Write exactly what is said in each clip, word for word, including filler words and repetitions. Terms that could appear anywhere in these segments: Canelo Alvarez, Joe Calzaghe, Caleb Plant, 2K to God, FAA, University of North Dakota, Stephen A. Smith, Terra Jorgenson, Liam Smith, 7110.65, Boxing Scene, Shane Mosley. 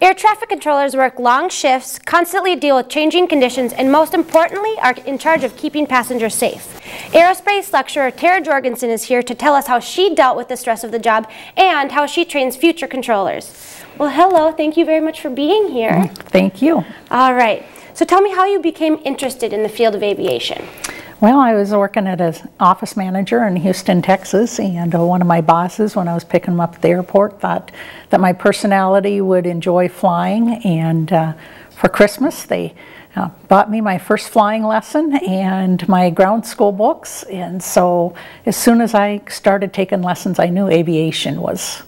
Air traffic controllers work long shifts, constantly deal with changing conditions, and most importantly, are in charge of keeping passengers safe. Aerospace lecturer Terra Jorgenson is here to tell us how she dealt with the stress of the job and how she trains future controllers. Well, hello, thank you very much for being here. Thank you. All right, so tell me how you became interested in the field of aviation. Well, I was working at an office manager in Houston, Texas, and one of my bosses, when I was picking him up at the airport, thought that my personality would enjoy flying, and uh, for Christmas they uh, bought me my first flying lesson and my ground school books, and so as soon as I started taking lessons, I knew aviation was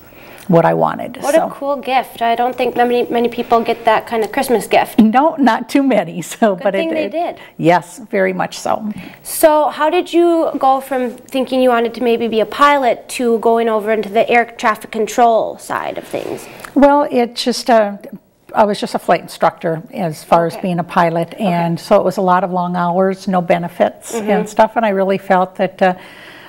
what I wanted. What so. a cool gift. I don't think many, many people get that kind of Christmas gift. No, not too many. So, Good but thing it, they it, did. Yes, very much so. So how did you go from thinking you wanted to maybe be a pilot to going over into the air traffic control side of things? Well, it just, uh, I was just a flight instructor as far okay. as being a pilot, and okay. so it was a lot of long hours, no benefits mm-hmm. and stuff, and I really felt that uh,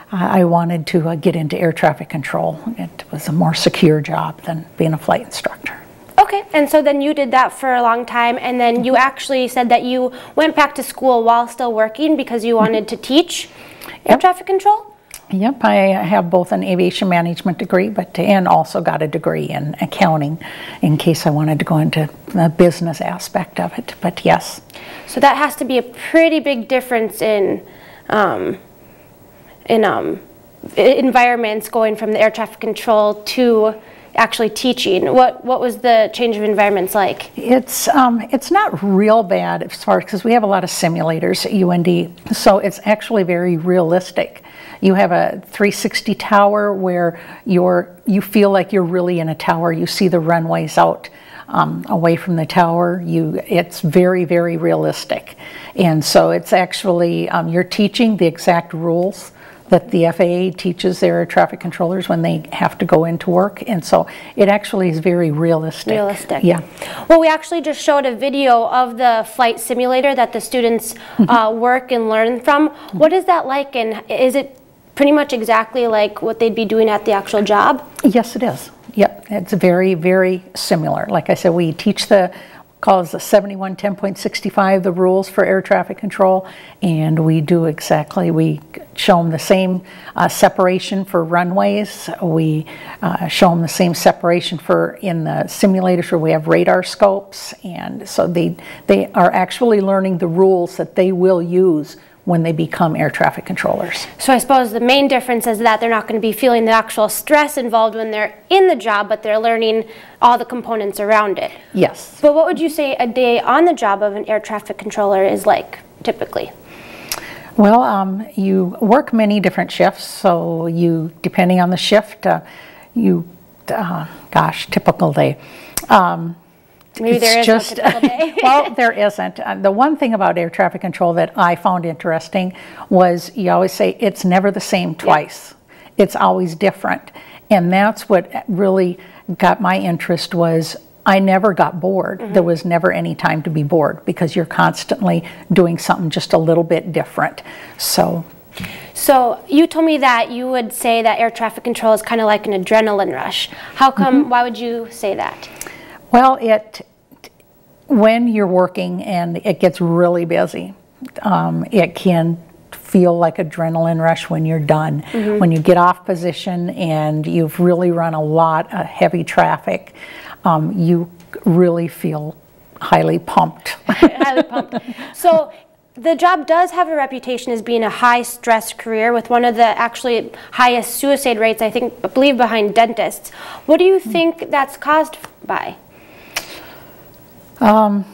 I wanted to uh, get into air traffic control. It was a more secure job than being a flight instructor. Okay, and so then you did that for a long time, and then you actually said that you went back to school while still working because you wanted to teach yep. air traffic control? Yep, I have both an aviation management degree, but and also got a degree in accounting in case I wanted to go into the business aspect of it, but yes. So that has to be a pretty big difference in um, in um, environments, going from the air traffic control to actually teaching. What what was the change of environments like? It's um, it's not real bad as far, because we have a lot of simulators at U N D, so it's actually very realistic. You have a three sixty tower where you're you feel like you're really in a tower. You see the runways out Um, away from the tower. You, it's very, very realistic. And so it's actually, um, you're teaching the exact rules that the F A A teaches their traffic controllers when they have to go into work. And so it actually is very realistic. Realistic. Yeah. Well, we actually just showed a video of the flight simulator that the students uh, work and learn from. What is that like, and is it pretty much exactly like what they'd be doing at the actual job? Yes, it is. Yep, it's very, very similar. Like I said, we teach the, calls the seventy-one ten point sixty-five, the rules for air traffic control, and we do exactly, we show them the same uh, separation for runways. We uh, show them the same separation for in the simulators where we have radar scopes, and so they, they are actually learning the rules that they will use when they become air traffic controllers. So I suppose the main difference is that they're not going to be feeling the actual stress involved when they're in the job, but they're learning all the components around it. Yes. But what would you say a day on the job of an air traffic controller is like, typically? Well, um, you work many different shifts, so you, depending on the shift, uh, you, uh, gosh, typical day. Um, Maybe there it's just, no day. Well, there isn't. Um, the one thing about air traffic control that I found interesting was you always say it's never the same twice. Yeah. It's always different. And that's what really got my interest, was I never got bored. Mm-hmm. There was never any time to be bored because you're constantly doing something just a little bit different. So. So you told me that you would say that air traffic control is kind of like an adrenaline rush. How come, mm-hmm. why would you say that? Well, it, when you're working and it gets really busy, um, it can feel like adrenaline rush when you're done. Mm-hmm. When you get off position and you've really run a lot of heavy traffic, um, you really feel highly pumped. Highly pumped. So the job does have a reputation as being a high-stress career, with one of the actually highest suicide rates, I think, I believe, behind dentists. What do you think that's caused by? Um,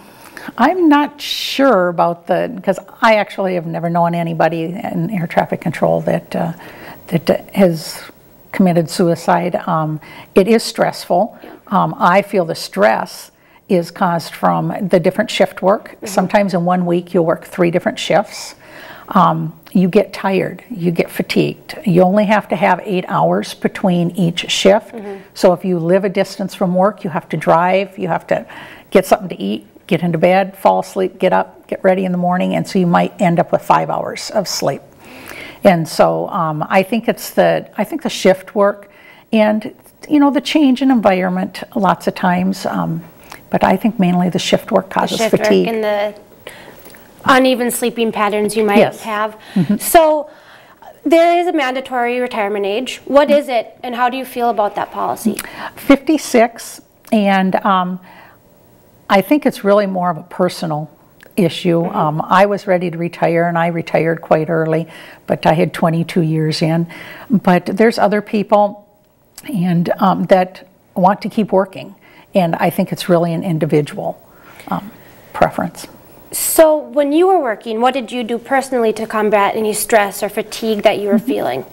I'm not sure about the, because I actually have never known anybody in air traffic control that uh, that has committed suicide. Um, it is stressful. Um, I feel the stress is caused from the different shift work. Mm-hmm. Sometimes in one week you'll work three different shifts. Um, you get tired, you get fatigued. You only have to have eight hours between each shift. Mm-hmm. So if you live a distance from work, you have to drive, you have to get something to eat, get into bed, fall asleep, get up, get ready in the morning, and so you might end up with five hours of sleep. And so um, I think it's the, I think the shift work and, you know, the change in environment lots of times. Um, but I think mainly the shift work causes the shift fatigue. Work and the uneven sleeping patterns you might yes. have. Mm-hmm. So there is a mandatory retirement age. What mm-hmm. is it, and how do you feel about that policy? fifty-six, and um, I think it's really more of a personal issue. Mm-hmm. um, I was ready to retire, and I retired quite early, but I had twenty-two years in. But there's other people and um, that want to keep working, and I think it's really an individual um, preference. So when you were working, what did you do personally to combat any stress or fatigue that you were feeling?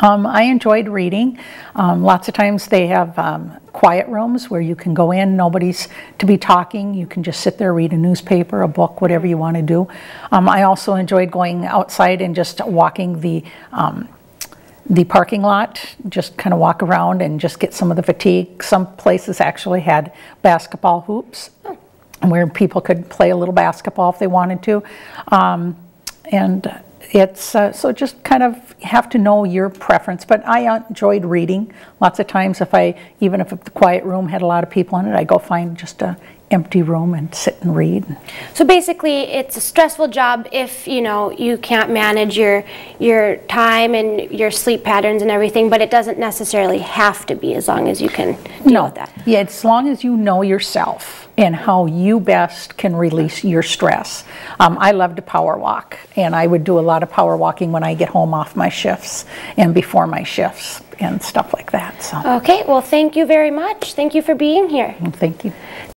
Um, I enjoyed reading. Um, lots of times they have um, quiet rooms where you can go in, nobody's to be talking, you can just sit there, read a newspaper, a book, whatever you want to do. Um, I also enjoyed going outside and just walking the, um, the parking lot, just kind of walk around and just get some of the fatigue. Some places actually had basketball hoops, where people could play a little basketball if they wanted to. Um, and it's, uh, so just kind of have to know your preference, but I enjoyed reading. Lots of times if I, even if the quiet room had a lot of people in it, I'd go find just a empty room and sit and read. So basically it's a stressful job if, you know, you can't manage your, your time and your sleep patterns and everything, but it doesn't necessarily have to be as long as you can deal no. with that. Yeah, as long as you know yourself and how you best can release your stress. Um, I love to power walk, and I would do a lot of power walking when I get home off my shifts and before my shifts and stuff like that. So. Okay, well thank you very much. Thank you for being here. Well, thank you.